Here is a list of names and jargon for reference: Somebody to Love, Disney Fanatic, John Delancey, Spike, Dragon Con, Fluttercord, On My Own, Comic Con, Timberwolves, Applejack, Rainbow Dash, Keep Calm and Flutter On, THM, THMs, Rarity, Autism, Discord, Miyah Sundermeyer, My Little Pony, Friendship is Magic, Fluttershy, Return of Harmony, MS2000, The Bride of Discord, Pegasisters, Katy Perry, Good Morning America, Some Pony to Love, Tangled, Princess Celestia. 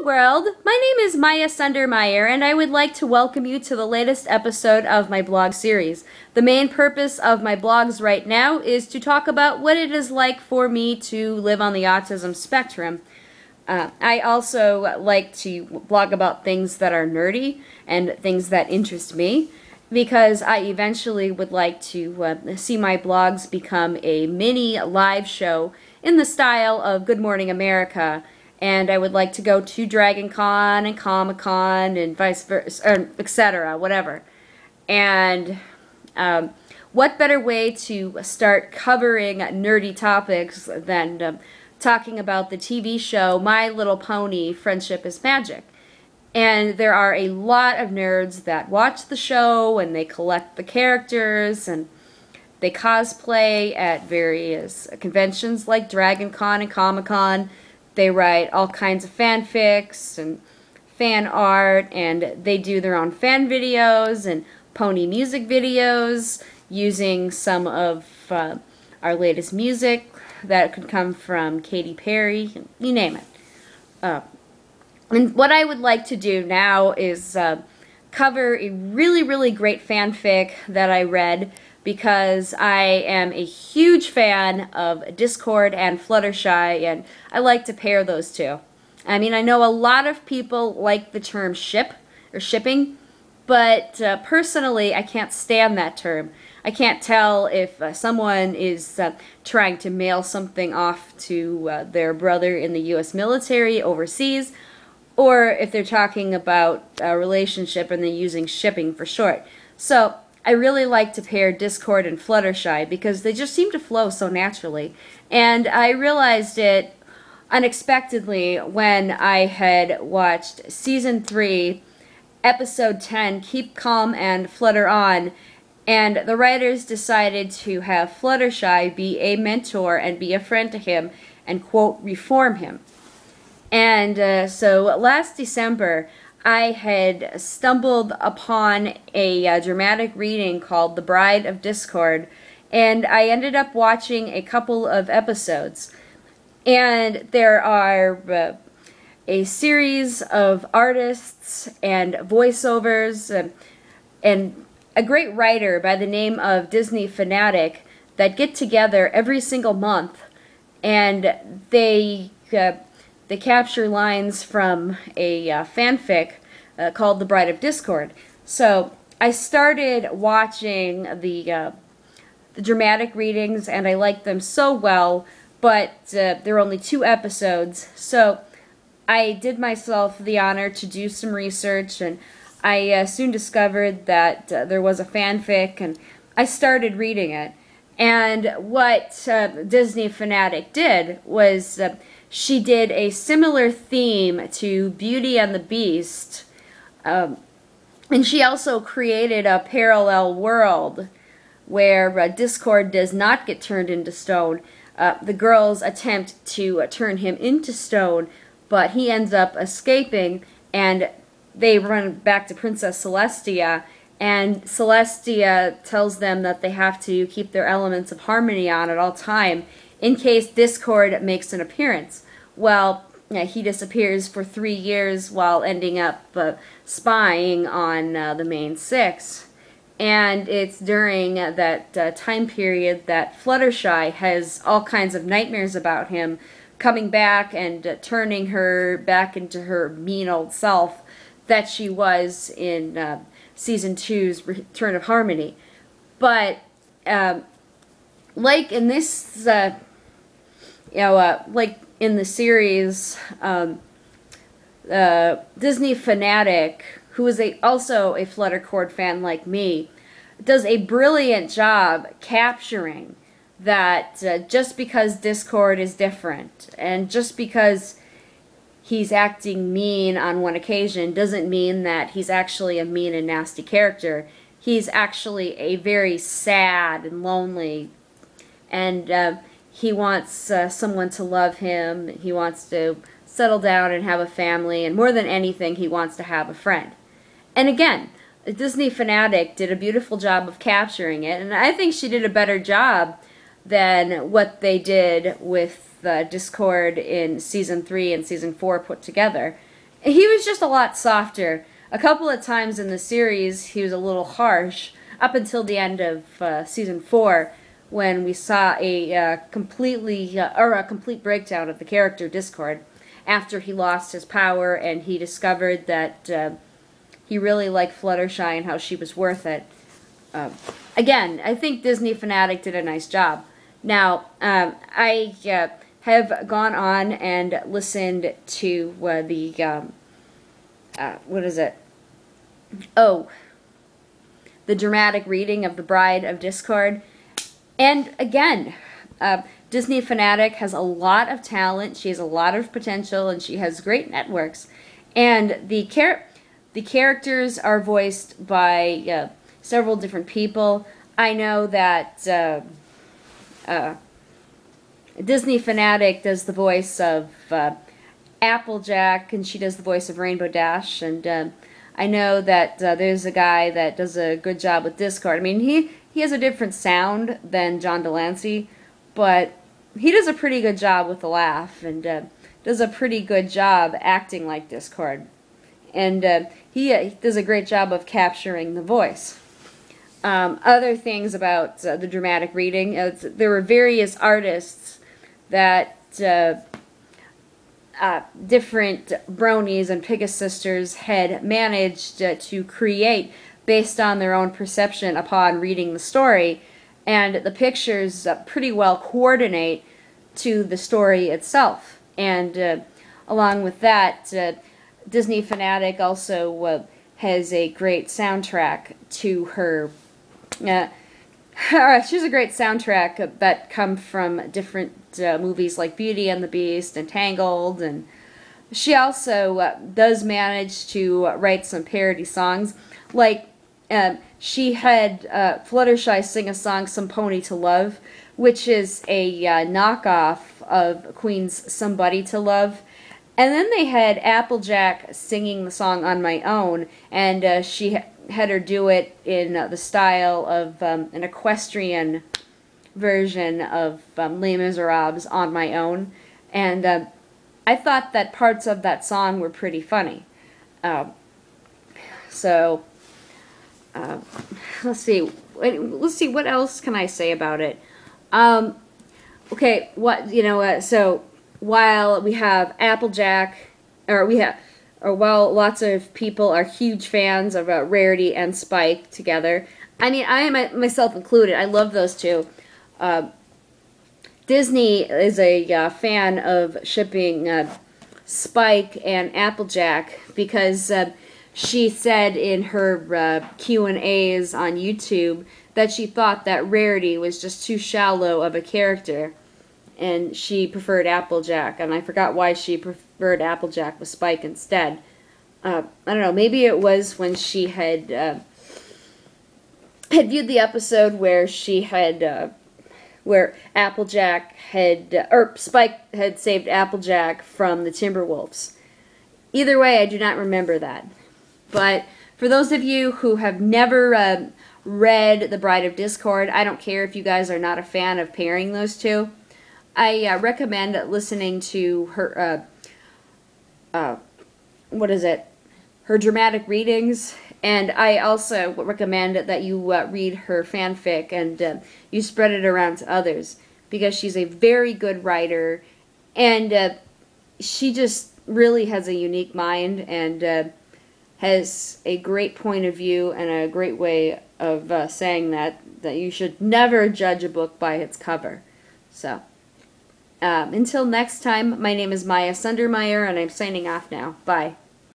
Hello world! My name is Miyah Sundermeyer and I would like to welcome you to the latest episode of my blog series. The main purpose of my blogs right now is to talk about what it is like for me to live on the autism spectrum. I also like to blog about things that are nerdy and things that interest me, because I eventually would like to see my blogs become a mini live show in the style of Good Morning America. And I would like to go to Dragon Con and Comic Con and vice versa, etc., whatever. And what better way to start covering nerdy topics than talking about the TV show My Little Pony, Friendship is Magic. And there are a lot of nerds that watch the show and they collect the characters and they cosplay at various conventions like Dragon Con and Comic Con. They write all kinds of fanfics and fan art, and they do their own fan videos and pony music videos using some of our latest music that could come from Katy Perry, you name it. And what I would like to do now is cover a really, really great fanfic that I read, because I am a huge fan of Discord and Fluttershy, and I like to pair those two. I mean, I know a lot of people like the term ship, or shipping, but personally, I can't stand that term. I can't tell if someone is trying to mail something off to their brother in the U.S. military overseas, or if they're talking about a relationship and they're using shipping for short. So I really like to pair Discord and Fluttershy because they just seem to flow so naturally. And I realized it unexpectedly when I had watched Season 3, Episode 10, Keep Calm and Flutter On, and the writers decided to have Fluttershy be a mentor and be a friend to him and, quote, reform him. And so last December, I had stumbled upon a dramatic reading called The Bride of Discord, and I ended up watching a couple of episodes. And there are a series of artists and voiceovers and a great writer by the name of Disney Fanatic that get together every single month, and they capture lines from a fanfic called The Bride of Discord. So I started watching the dramatic readings, and I liked them so well, but there are only 2 episodes. So I did myself the honor to do some research, and I soon discovered that there was a fanfic, and I started reading it. And what Disney Fanatic did was she did a similar theme to Beauty and the Beast, and she also created a parallel world where Discord does not get turned into stone. The girls attempt to turn him into stone, but he ends up escaping, and they run back to Princess Celestia, and Celestia tells them that they have to keep their elements of harmony on at all time, in case Discord makes an appearance. Well, he disappears for 3 years while ending up spying on the main 6. And it's during that time period that Fluttershy has all kinds of nightmares about him coming back and turning her back into her mean old self that she was in Season 2's Return of Harmony. But like in this like in the series, Disney Fanatic, who is also a Fluttercord fan like me, does a brilliant job capturing that just because Discord is different, and just because he's acting mean on one occasion doesn't mean that he's actually a mean and nasty character. He's actually a very sad and lonely, and he wants someone to love him. He wants to settle down and have a family, and more than anything, he wants to have a friend. And again, Disney Fanatic did a beautiful job of capturing it, and I think she did a better job than what they did with Discord in Season 3 and Season 4 put together. He was just a lot softer. A couple of times in the series, he was a little harsh, up until the end of season 4, when we saw a complete breakdown of the character Discord, after he lost his power and he discovered that he really liked Fluttershy and how she was worth it. Again, I think Disney Fanatic did a nice job. Now, I have gone on and listened to the dramatic reading of The Bride of Discord. And again, Disney Fanatic has a lot of talent, she has a lot of potential, and she has great networks. And the characters are voiced by several different people. I know that Disney Fanatic does the voice of Applejack, and she does the voice of Rainbow Dash, and I know that there's a guy that does a good job with Discord. I mean, he has a different sound than John Delancey, but he does a pretty good job with the laugh, and does a pretty good job acting like Discord. And he does a great job of capturing the voice. Other things about the dramatic reading, there were various artists that different Bronies and Pegasisters had managed to create based on their own perception upon reading the story, and the pictures pretty well coordinate to the story itself. And along with that, Disney Fanatic also has a great soundtrack to her. She has a great soundtrack that come from different movies like Beauty and the Beast and Tangled, and she also does manage to write some parody songs. Like, she had Fluttershy sing a song, Some Pony to Love, which is a knockoff of Queen's Somebody to Love. And then they had Applejack singing the song On My Own, and she had her do it in the style of an equestrian version of Les Miserables' On My Own. And I thought that parts of that song were pretty funny. Let's see. What else can I say about it? While we have Applejack, while lots of people are huge fans of Rarity and Spike together, I mean, I am myself included, I love those two. Disney is a fan of shipping Spike and Applejack because she said in her Q&As on YouTube that she thought that Rarity was just too shallow of a character, and she preferred Applejack, and I forgot why she preferred Applejack with Spike instead. I don't know, maybe it was when she had viewed the episode where she had Spike had saved Applejack from the Timberwolves. Either way, I do not remember that. But for those of you who have never read The Bride of Discord, I don't care if you guys are not a fan of pairing those two. I recommend listening to her, her dramatic readings, and I also recommend that you read her fanfic and you spread it around to others, because she's a very good writer, and she just really has a unique mind, and has a great point of view and a great way of saying that you should never judge a book by its cover. So... until next time, my name is Miyah Sundermeyer, and I'm signing off now. Bye.